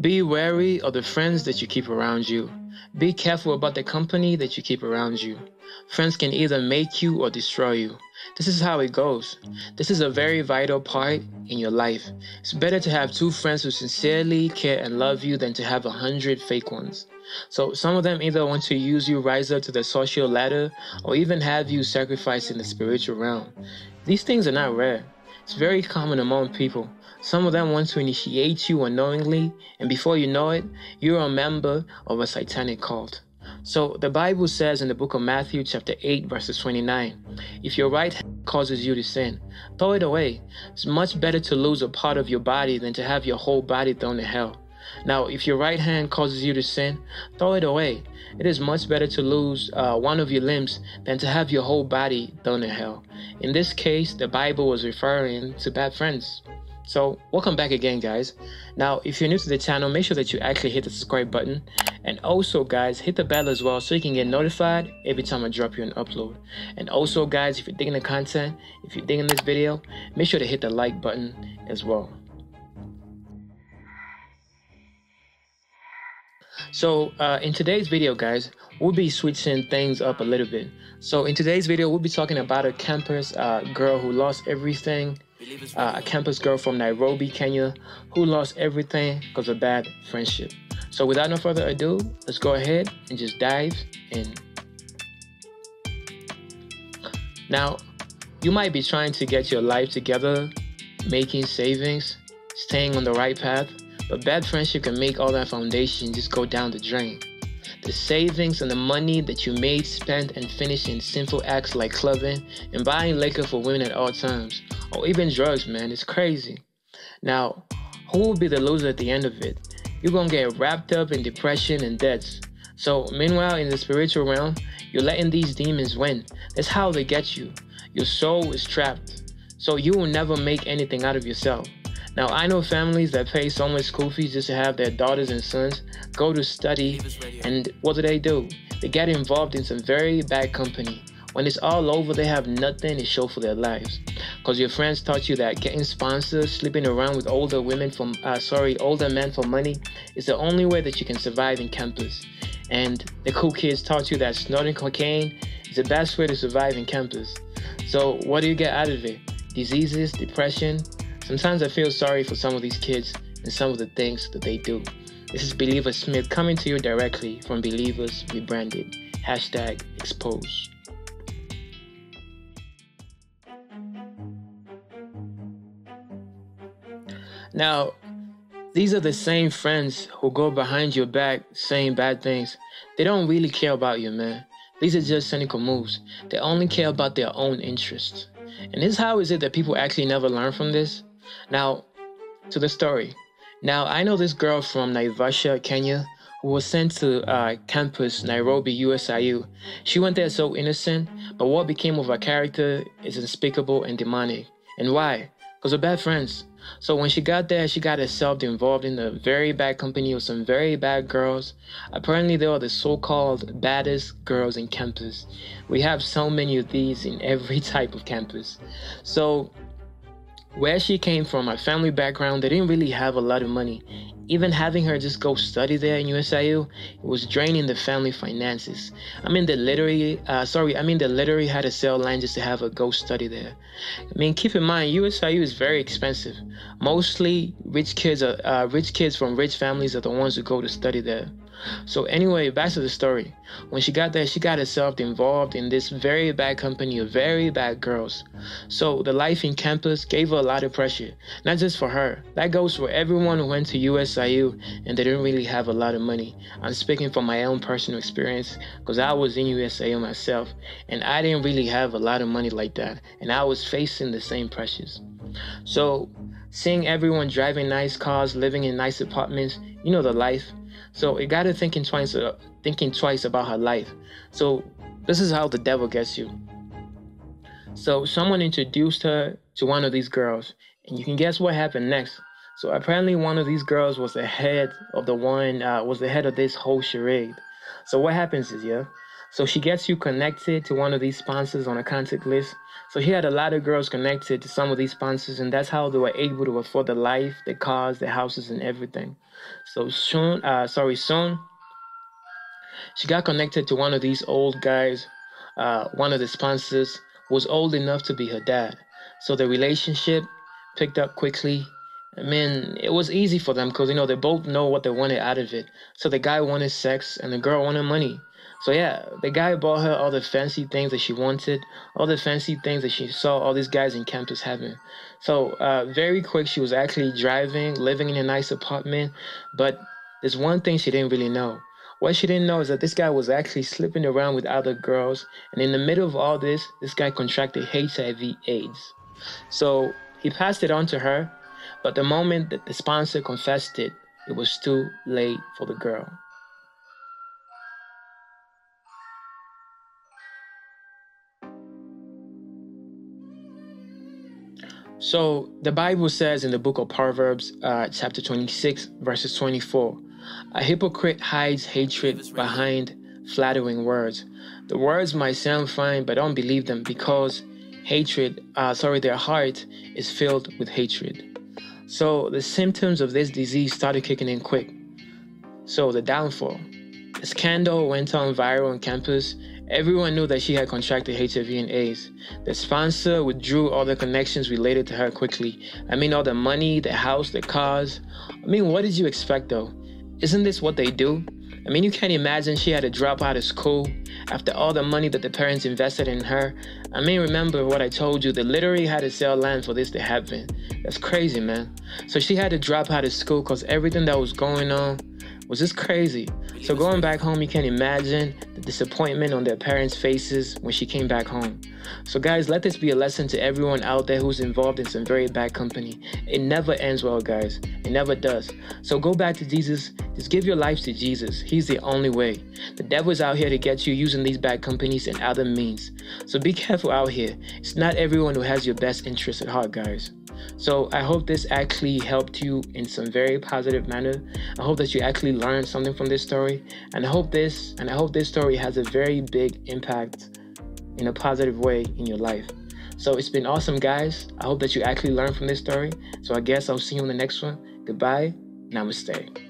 Be wary of the friends that you keep around you. Be careful about the company that you keep around you. Friends can either make you or destroy you. This is how it goes. This is a very vital part in your life. It's better to have 2 friends who sincerely care and love you than to have 100 fake ones. So some of them either want to use you, rise up to the social ladder, or even have you sacrifice in the spiritual realm. These things are not rare. It's very common among people. Some of them want to initiate you unknowingly, and before you know it, you're a member of a satanic cult. So the Bible says in the book of Matthew chapter 8 verses 29, if your right hand causes you to sin, throw it away. It's much better to lose a part of your body than to have your whole body thrown to hell. Now, if your right hand causes you to sin, throw it away. It is much better to lose one of your limbs than to have your whole body thrown to hell. In this case, the Bible was referring to bad friends. So welcome back again, guys. Now, if you're new to the channel, make sure that you actually hit the subscribe button. And also, guys, hit the bell as well so you can get notified every time I drop you an upload. And also, guys, if you're digging the content, if you're digging this video, make sure to hit the like button as well. So in today's video, guys, we'll be switching things up a little bit. So in today's video, we'll be talking about a campus girl who lost everything. A campus girl from Nairobi, Kenya, who lost everything because of bad friendship. So without no further ado, let's go ahead and just dive in. Now, you might be trying to get your life together, making savings, staying on the right path, but bad friendship can make all that foundation just go down the drain. The savings and the money that you made, spent, and finished in sinful acts like clubbing and buying liquor for women at all times, or even drugs, man, it's crazy. Now, who will be the loser at the end of it? You're gonna get wrapped up in depression and debts. So meanwhile, in the spiritual realm, you're letting these demons win. That's how they get you. Your soul is trapped. So you will never make anything out of yourself. Now, I know families that pay so much school fees just to have their daughters and sons go to study, and what do? They get involved in some very bad company. When it's all over, they have nothing to show for their lives. Because your friends taught you that getting sponsors, sleeping around with older men for money is the only way that you can survive in campus. And the cool kids taught you that snorting cocaine is the best way to survive in campus. So what do you get out of it? Diseases, depression. Sometimes I feel sorry for some of these kids and some of the things that they do. This is Believer Smith coming to you directly from Believers Rebranded. #expose. Now, these are the same friends who go behind your back saying bad things. They don't really care about you, man. These are just cynical moves. They only care about their own interests. And this is how is it that people actually never learn from this? Now, to the story. Now, I know this girl from Naivasha, Kenya, who was sent to campus Nairobi, USIU. She went there so innocent, but what became of her character is unspeakable and demonic. And why? Because of bad friends. So when she got there, she got herself involved in a very bad company with some very bad girls. Apparently, they are the so-called baddest girls in campus. We have so many of these in every type of campus. So where she came from, her family background, they didn't really have a lot of money. Even having her just go study there in USIU, it was draining the family finances. They literally had to sell land just to have her go study there. I mean, keep in mind, USIU is very expensive. Mostly rich kids from rich families are the ones who go to study there. So anyway, back to the story. When she got there, she got herself involved in this very bad company of very bad girls. So the life in campus gave her a lot of pressure, not just for her. That goes for everyone who went to USIU and they didn't really have a lot of money. I'm speaking from my own personal experience because I was in USIU myself and I didn't really have a lot of money like that. And I was facing the same pressures. So seeing everyone driving nice cars, living in nice apartments, you know the life. So it got her thinking twice about her life. So this is how the devil gets you. So someone introduced her to one of these girls, and you can guess what happened next. So apparently one of these girls was the head of this whole charade. So what happens is, yeah, so she gets you connected to one of these sponsors on a contact list. So he had a lot of girls connected to some of these sponsors, and that's how they were able to afford the life, the cars, the houses, and everything. So soon she got connected to one of these old guys. One of the sponsors was old enough to be her dad. So the relationship picked up quickly. I mean, it was easy for them because, you know, they both know what they wanted out of it. So the guy wanted sex and the girl wanted money. So yeah, the guy bought her all the fancy things that she wanted, all the fancy things that she saw all these guys in campus having. So very quick, she was actually driving, living in a nice apartment. But there's one thing she didn't really know. What she didn't know is that this guy was actually slipping around with other girls. And in the middle of all this, this guy contracted HIV/AIDS. So he passed it on to her. But the moment that the sponsor confessed it, it was too late for the girl. So the Bible says in the book of Proverbs, chapter 26, verses 24, a hypocrite hides hatred behind flattering words. The words might sound fine, but don't believe them because their heart is filled with hatred. So the symptoms of this disease started kicking in quick. So the downfall. The scandal went on viral on campus. Everyone knew that she had contracted HIV and AIDS. The sponsor withdrew all the connections related to her quickly. I mean, all the money, the house, the cars. I mean, what did you expect though? Isn't this what they do? I mean, you can't imagine she had to drop out of school after all the money that the parents invested in her. I mean, remember what I told you, they literally had to sell land for this to happen. That's crazy, man. So she had to drop out of school because everything that was going on was just crazy. So going back home, you can imagine the disappointment on their parents' faces when she came back home. So guys, let this be a lesson to everyone out there who's involved in some very bad company. It never ends well, guys. It never does. So go back to Jesus. Just give your life to Jesus. He's the only way. The devil is out here to get you using these bad companies and other means. So be careful out here. It's not everyone who has your best interest at heart, guys. So I hope this actually helped you in some very positive manner. I hope that you actually learned something from this story, and I hope this story has a very big impact in a positive way in your life. So it's been awesome, guys. I hope that you actually learned from this story. So I guess I'll see you in the next one. Goodbye. Namaste.